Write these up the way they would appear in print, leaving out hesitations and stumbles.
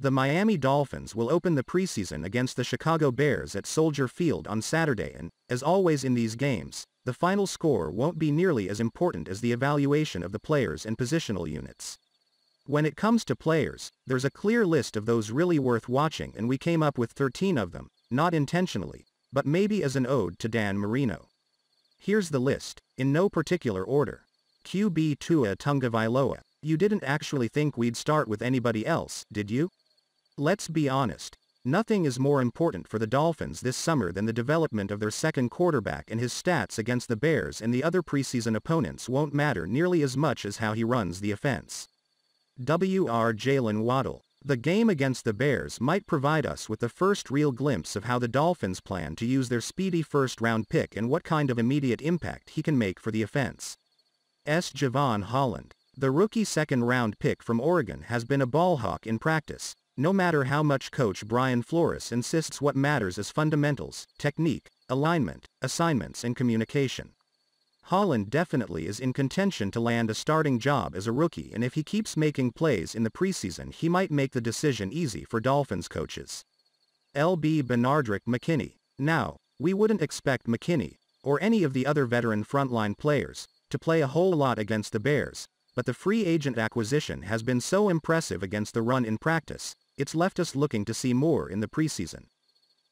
The Miami Dolphins will open the preseason against the Chicago Bears at Soldier Field on Saturday and, as always in these games, the final score won't be nearly as important as the evaluation of the players and positional units. When it comes to players, there's a clear list of those really worth watching and we came up with 13 of them, not intentionally, but maybe as an ode to Dan Marino. Here's the list, in no particular order. QB Tua Tagovailoa. You didn't actually think we'd start with anybody else, did you? Let's be honest, nothing is more important for the Dolphins this summer than the development of their second quarterback, and his stats against the Bears and the other preseason opponents won't matter nearly as much as how he runs the offense. WR Jaylen Waddle. The game against the Bears might provide us with the first real glimpse of how the Dolphins plan to use their speedy first-round pick and what kind of immediate impact he can make for the offense. Javon Holland. The rookie second-round pick from Oregon has been a ball hawk in practice. No matter how much coach Brian Flores insists what matters is fundamentals, technique, alignment, assignments and communication. Holland definitely is in contention to land a starting job as a rookie, and if he keeps making plays in the preseason he might make the decision easy for Dolphins coaches. LB Bernardrick McKinney. Now, we wouldn't expect McKinney, or any of the other veteran frontline players, to play a whole lot against the Bears, but the free agent acquisition has been so impressive against the run in practice, it's left us looking to see more in the preseason.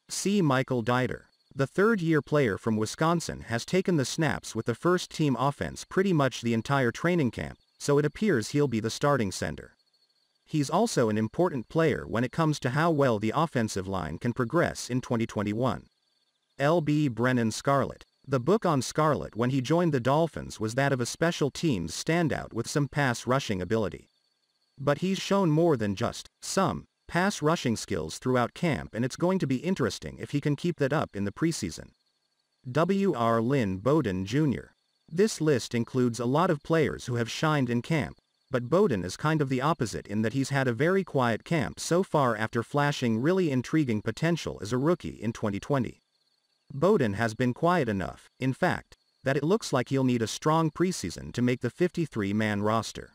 See Michael Deiter. The third-year player from Wisconsin has taken the snaps with the first-team offense pretty much the entire training camp, so it appears he'll be the starting center. He's also an important player when it comes to how well the offensive line can progress in 2021. LB Brennan Scarlett. The book on Scarlett when he joined the Dolphins was that of a special teams standout with some pass-rushing ability. But he's shown more than just some pass-rushing skills throughout camp, and it's going to be interesting if he can keep that up in the preseason. W.R. Lynn Bowden Jr. This list includes a lot of players who have shined in camp, but Bowden is kind of the opposite in that he's had a very quiet camp so far after flashing really intriguing potential as a rookie in 2020. Bowden has been quiet enough, in fact, that it looks like he'll need a strong preseason to make the 53-man roster.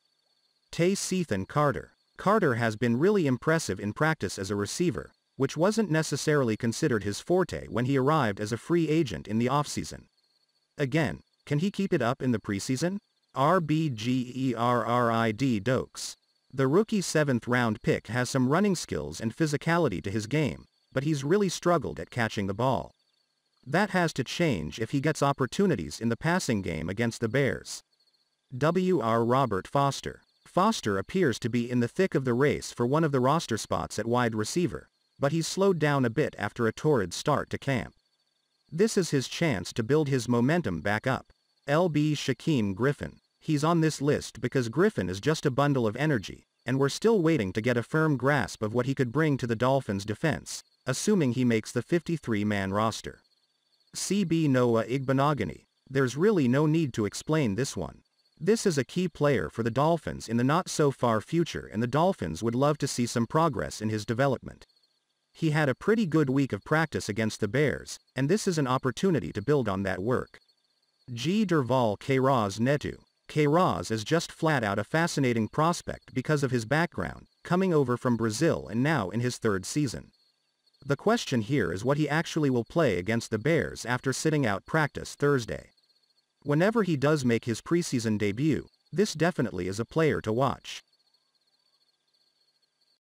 Tay Seathan Carter. Carter has been really impressive in practice as a receiver, which wasn't necessarily considered his forte when he arrived as a free agent in the offseason. Again, can he keep it up in the preseason? Gerrid Dokes. The rookie 7th-round pick has some running skills and physicality to his game, but he's really struggled at catching the ball. That has to change if he gets opportunities in the passing game against the Bears. W.R. Robert Foster. Foster appears to be in the thick of the race for one of the roster spots at wide receiver, but he's slowed down a bit after a torrid start to camp. This is his chance to build his momentum back up. LB Shaquem Griffin. He's on this list because Griffin is just a bundle of energy, and we're still waiting to get a firm grasp of what he could bring to the Dolphins' defense, assuming he makes the 53-man roster. CB Noah Igbinogu. There's really no need to explain this one. This is a key player for the Dolphins in the not-so-far future, and the Dolphins would love to see some progress in his development. He had a pretty good week of practice against the Bears, and this is an opportunity to build on that work. Durval Queiroz Netu. Queiroz is just flat-out a fascinating prospect because of his background, coming over from Brazil and now in his third season. The question here is what he actually will play against the Bears after sitting out practice Thursday. Whenever he does make his preseason debut, this definitely is a player to watch.